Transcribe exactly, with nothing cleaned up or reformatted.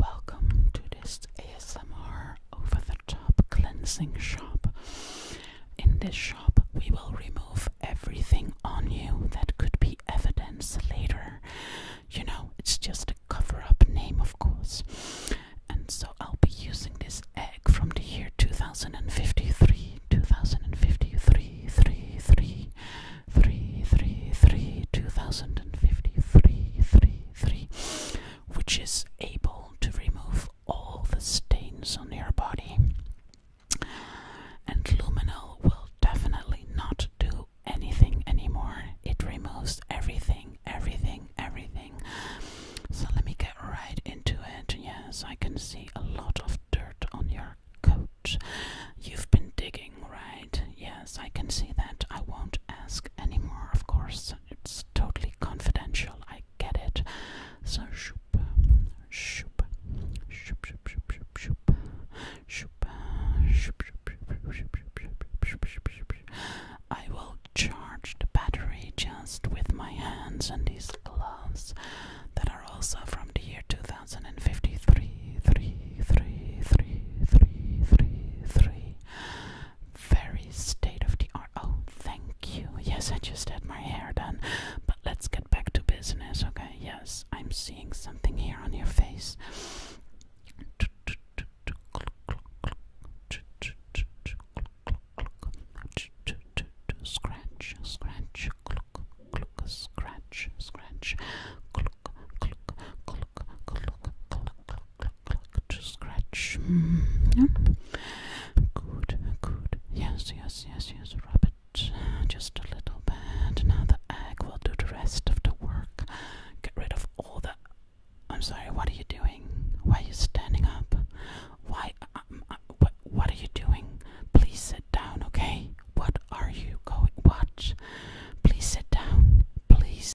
Welcome to this A S M R over-the-top cleansing shop. In this shop, we will remove everything on you that could be evidence later. You know, it's just a cover-up name, of course. And so I'll be using this egg from the year two thousand fifty-three, two thousand fifty-three, three, three, three, three, three, two thousand fifty-three, three, three, which is able to remove all the stains on your body. And Luminal will definitely not do anything anymore. It removes everything, everything, everything. So let me get right into it. Yes, I can see a lot of dirt on your coat. You've been digging, right? Yes, I can see that. I won't ask anymore, of course. It's totally confidential. I get it. So shoop, shoop, shoop, shoop, shoop, shoop, shoop, shoop, shoop, shoop, shoop, shoop. I will charge the battery just with my hands and these gloves that are also from the year two thousand fifty-three. Three, three, three, three, three, three. Very state of the art. Oh, thank you. Yes, I just had my hair done. But let's get back to business, okay? Yes, I'm seeing something here on your face. Scratch, scratch, cluck, cluck, scratch, scratch, cluck, cluck, cluck, cluck, cluck, cluck, cluck, to scratch. Mm-hmm.